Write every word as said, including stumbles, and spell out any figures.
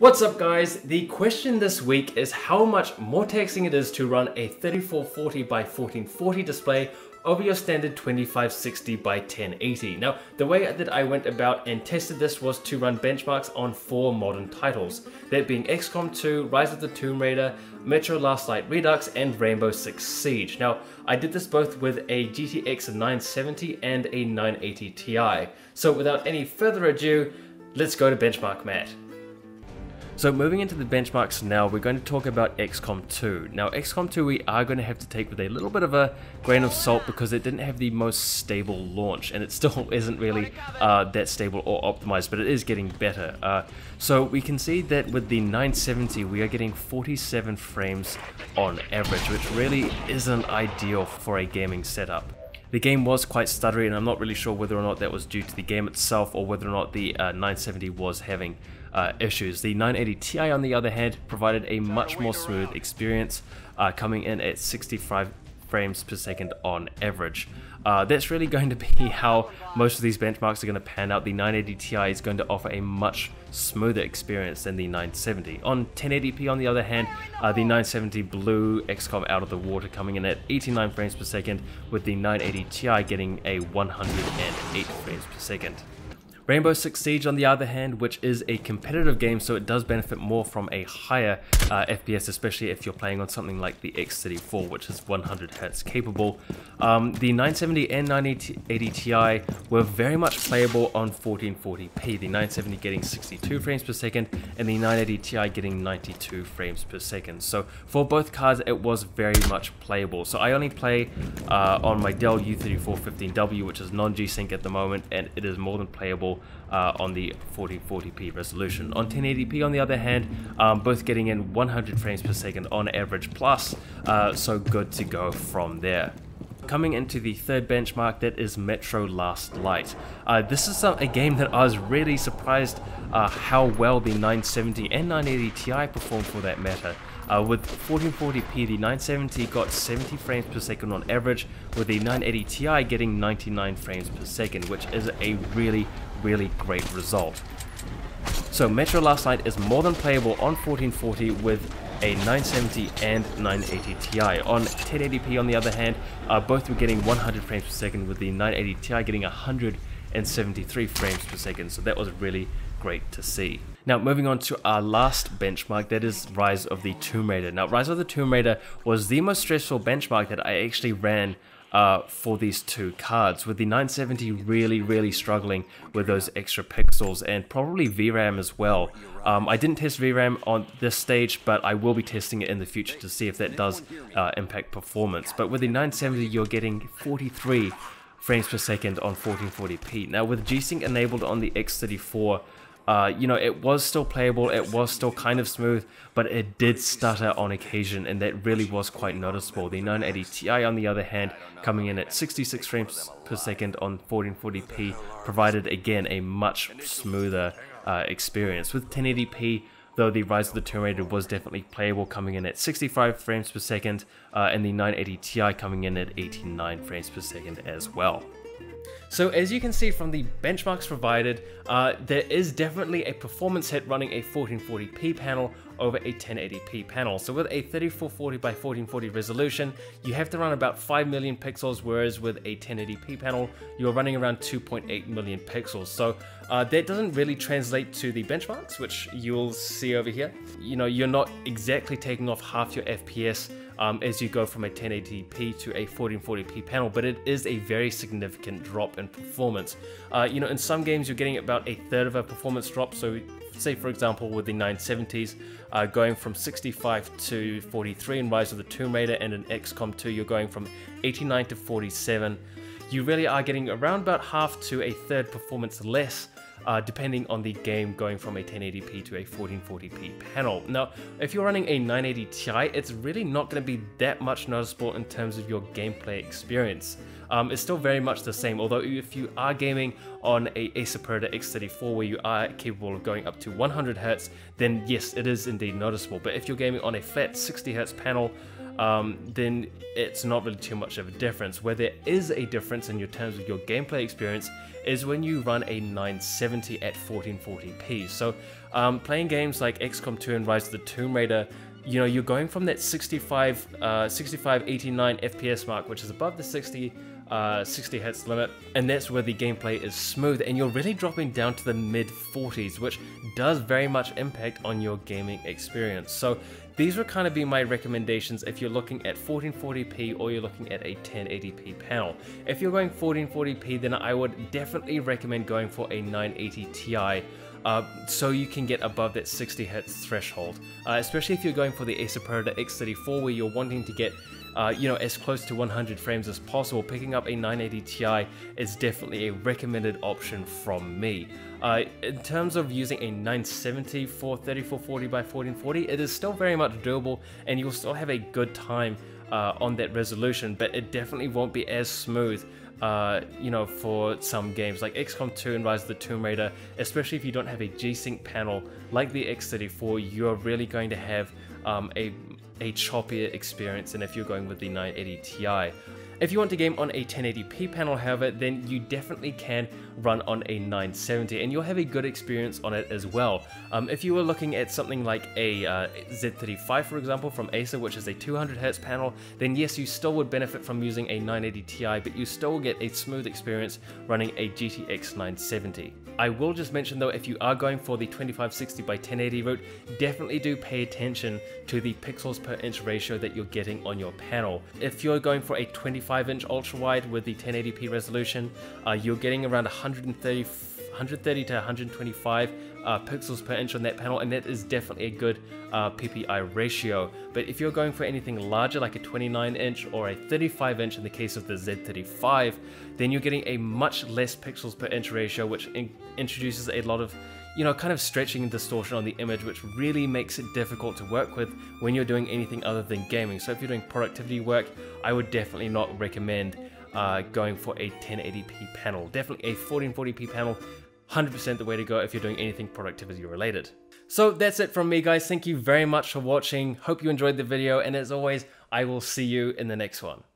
What's up guys? The question this week is how much more taxing it is to run a thirty-four forty by fourteen forty display over your standard twenty-five sixty by ten eighty. Now, the way that I went about and tested this was to run benchmarks on four modern titles, that being X COM two, Rise of the Tomb Raider, Metro Last Light Redux, and Rainbow Six Siege. Now, I did this both with a G T X nine seventy and a nine eighty T I. So without any further ado, let's go to benchmark mat. So moving into the benchmarks now, we're going to talk about X COM two. Now X COM two we are going to have to take with a little bit of a grain of salt because it didn't have the most stable launch and it still isn't really uh, that stable or optimized, but it is getting better. Uh, so we can see that with the nine seventy we are getting forty-seven frames on average, which really isn't ideal for a gaming setup. The game was quite stuttery and I'm not really sure whether or not that was due to the game itself or whether or not the uh, nine seventy was having uh, issues. The nine eighty T I on the other hand provided a much more smooth experience, uh, coming in at sixty-five frames per second on average. Uh, that's really going to be how most of these benchmarks are going to pan out. The nine eighty T I is going to offer a much smoother experience than the nine seventy. On ten eighty P on the other hand, uh, the nine seventy blew X COM out of the water, coming in at eighty-nine frames per second, with the nine eighty T I getting a one hundred and eight frames per second. Rainbow Six Siege on the other hand, which is a competitive game, so it does benefit more from a higher uh, F P S, especially if you're playing on something like the X thirty-four, which is one hundred hertz capable. Um, the nine seventy and nine eighty T I were very much playable on fourteen forty P, the nine seventy getting sixty-two frames per second and the nine eighty T I getting ninety-two frames per second. So for both cards it was very much playable. So I only play uh, on my Dell U thirty-four fifteen W, which is non-G sync at the moment, and it is more than playable Uh, on the fourteen forty P resolution. On ten eighty P on the other hand, um, both getting in one hundred frames per second on average plus, uh, so good to go from there. Coming into the third benchmark, that is Metro Last Light. Uh, this is some, a game that I was really surprised uh, how well the nine seventy and nine eighty T I performed for that matter. Uh, with fourteen forty P, the nine seventy got seventy frames per second on average, with the nine eighty T I getting ninety-nine frames per second, which is a really, really great result. So Metro Last Light is more than playable on fourteen forty with a nine seventy and nine eighty T I. On ten eighty P on the other hand, uh, both were getting one hundred frames per second, with the nine eighty T I getting one hundred seventy-three frames per second, so that was really great to see. Now moving on to our last benchmark, that is Rise of the Tomb Raider. Now Rise of the Tomb Raider was the most stressful benchmark that I actually ran Uh, for these two cards, with the nine seventy really really struggling with those extra pixels and probably V RAM as well. Um, I didn't test V RAM on this stage, but I will be testing it in the future to see if that does uh, impact performance. But with the nine seventy you're getting forty-three frames per second on fourteen forty P. Now with G sync enabled on the X thirty-four, Uh, you know, it was still playable, it was still kind of smooth, but it did stutter on occasion, and that really was quite noticeable. The nine eighty T I on the other hand, coming in at sixty-six frames per second on fourteen forty P, provided again a much smoother uh, experience. With ten eighty P though, the Rise of the Tomb Raider was definitely playable, coming in at sixty-five frames per second, uh, and the nine eighty T I coming in at eighty-nine frames per second as well. So as you can see from the benchmarks provided, uh, there is definitely a performance hit running a fourteen forty P panel over a ten eighty P panel. So with a thirty-four forty by fourteen forty resolution, you have to run about five million pixels, whereas with a ten eighty P panel, you're running around two point eight million pixels. So uh, that doesn't really translate to the benchmarks, which you'll see over here. You know, you're not exactly taking off half your F P S Um, as you go from a ten eighty P to a fourteen forty P panel, but it is a very significant drop in performance. Uh, you know, in some games you're getting about a third of a performance drop. So say for example with the nine seventies, uh, going from sixty-five to forty-three in Rise of the Tomb Raider, and in X COM two you're going from eighty-nine to forty-seven. You really are getting around about half to a third performance less, Uh, depending on the game, going from a ten eighty P to a fourteen forty P panel. Now, if you're running a nine eighty T I, it's really not going to be that much noticeable in terms of your gameplay experience. Um, it's still very much the same, although if you are gaming on a Acer Predator X thirty-four where you are capable of going up to one hundred hertz, then yes, it is indeed noticeable. But if you're gaming on a flat sixty hertz panel, Um, then it's not really too much of a difference. Where there is a difference in your terms of your gameplay experience is when you run a nine seventy at fourteen forty P. So Um, playing games like X COM two and Rise of the Tomb Raider, you know, you're going from that sixty-five, eighty-nine F P S mark, which is above the sixty, sixty hertz limit, and that's where the gameplay is smooth, and you're really dropping down to the mid forties, which does very much impact on your gaming experience. So these would kind of be my recommendations if you're looking at fourteen forty p or you're looking at a ten eighty p panel. If you're going fourteen forty p, then I would definitely recommend going for a nine eighty T I, Uh, so you can get above that sixty hertz threshold, uh, especially if you're going for the Acer Predator X thirty-four, where you're wanting to get uh, you know, as close to one hundred frames as possible. Picking up a nine eighty T I is definitely a recommended option from me. Uh, in terms of using a nine seventy for thirty-four forty by fourteen forty, it is still very much doable, and you'll still have a good time uh, on that resolution, but it definitely won't be as smooth. Uh, you know, for some games like X COM two and Rise of the Tomb Raider, especially if you don't have a G-Sync panel like the X thirty-four, you're really going to have um, a, a choppier experience than if you're going with the nine eighty T I. If you want to game on a ten eighty p panel, however, then you definitely can run on a nine seventy, and you'll have a good experience on it as well. Um, if you were looking at something like a uh, Z thirty-five, for example, from Acer, which is a two hundred hertz panel, then yes, you still would benefit from using a nine eighty T I, but you still get a smooth experience running a G T X nine seventy. I will just mention though, if you are going for the twenty-five sixty by ten eighty route, definitely do pay attention to the pixels per inch ratio that you're getting on your panel. If you're going for a twenty-five inch ultra wide with the ten eighty p resolution, uh, you're getting around one hundred thirty to one hundred twenty-five uh, pixels per inch on that panel, and that is definitely a good uh, P P I ratio. But if you're going for anything larger, like a twenty-nine inch or a thirty-five inch in the case of the Z thirty-five, then you're getting a much less pixels per inch ratio, which in introduces a lot of, you know, kind of stretching and distortion on the image, which really makes it difficult to work with when you're doing anything other than gaming. So if you're doing productivity work, I would definitely not recommend Uh, going for a ten eighty p panel. Definitely a fourteen forty p panel, one hundred percent the way to go if you're doing anything productivity related. So that's it from me, guys. Thank you very much for watching. Hope you enjoyed the video, and as always, I will see you in the next one.